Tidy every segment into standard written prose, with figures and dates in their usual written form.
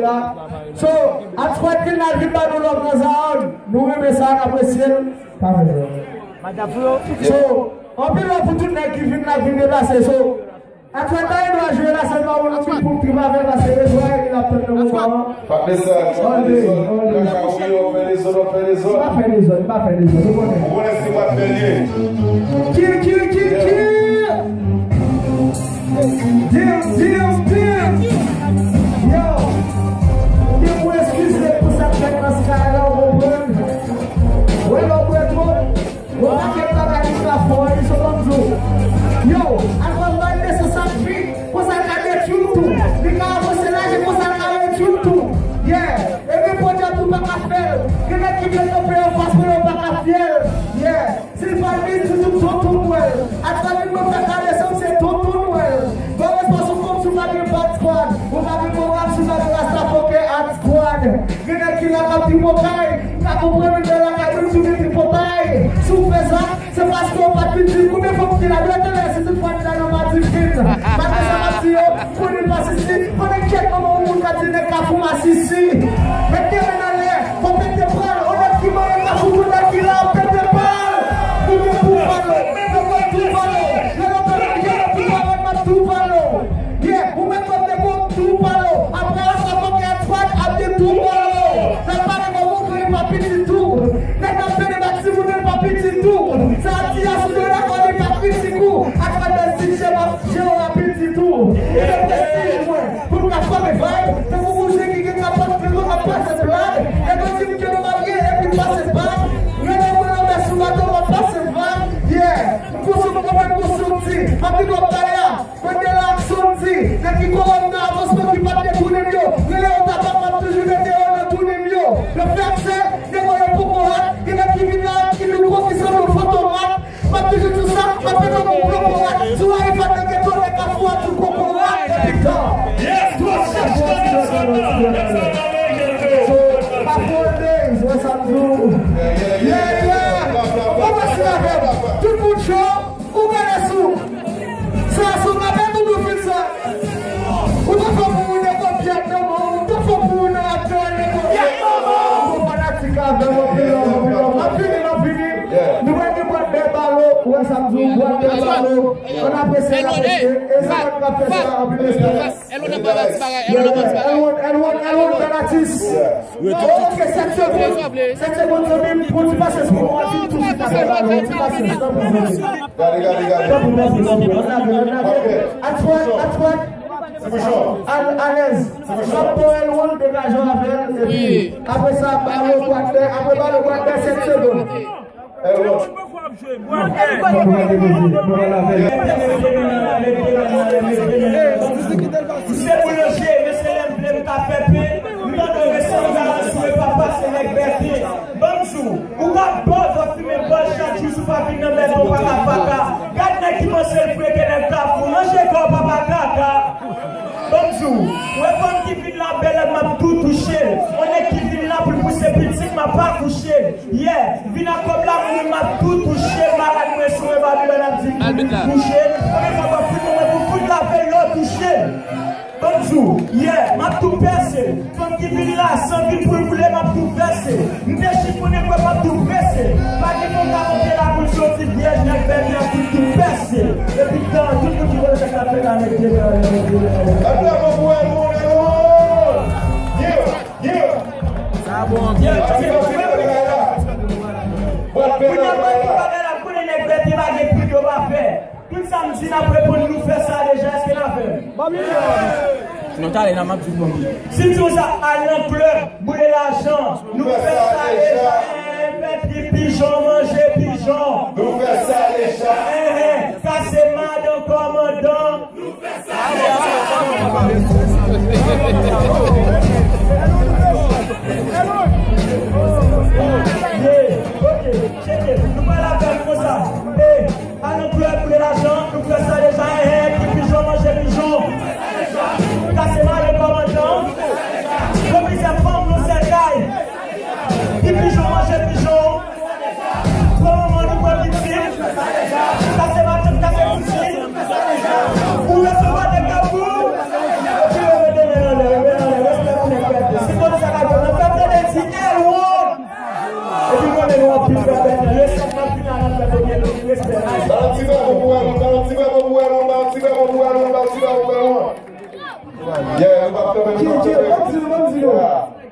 là. So, à ce qu'il n'arrive pas dans l'autre nous remettons ça après ciel. So, en plus, pour tout le monde qui vient la vie de passer. So, à ce qu'il doit jouer là, c'est pas mon ami pour qu'il va vers la série. Il a peur de mon moment. Pas faire les autres. On va faire les autres.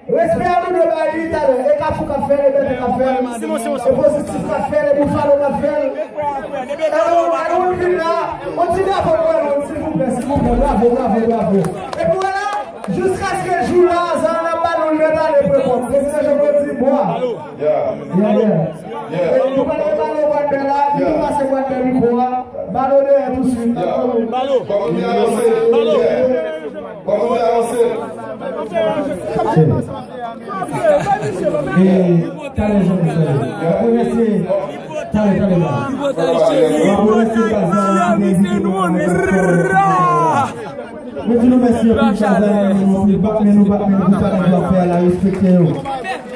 Respect à nous de bailler, et qu'à faire café, c'est positif café, pour faire le café. On dit bravo, s'il vous plaît, bravo, bravo, bravo. Et voilà, jusqu'à ce que jour là, ça n'a pas nous mettre à l'épreuve. C'est ce que je veux dire, moi. Et nous parlons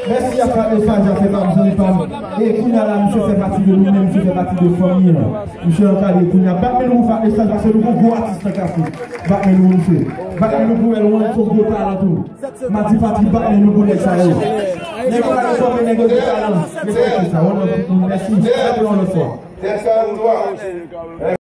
merci à Fabio Fadja, c'est pas besoin de femmes. Et Kounala, monsieur, c'est parti de nous-mêmes, c'est parti de famille. Monsieur Okale, Kouna, Bakmenou, Fabio Fadja, c'est le gros artiste à café. Bakmenou, monsieur. Bakmenou, pour elle, on est sur le talent. Mati Fatri, Bakmenou, pour les salons. Les gars, les sommes, les gars, les talents. Merci, c'est ça, on le fait. Merci, c'est ça, on le fait.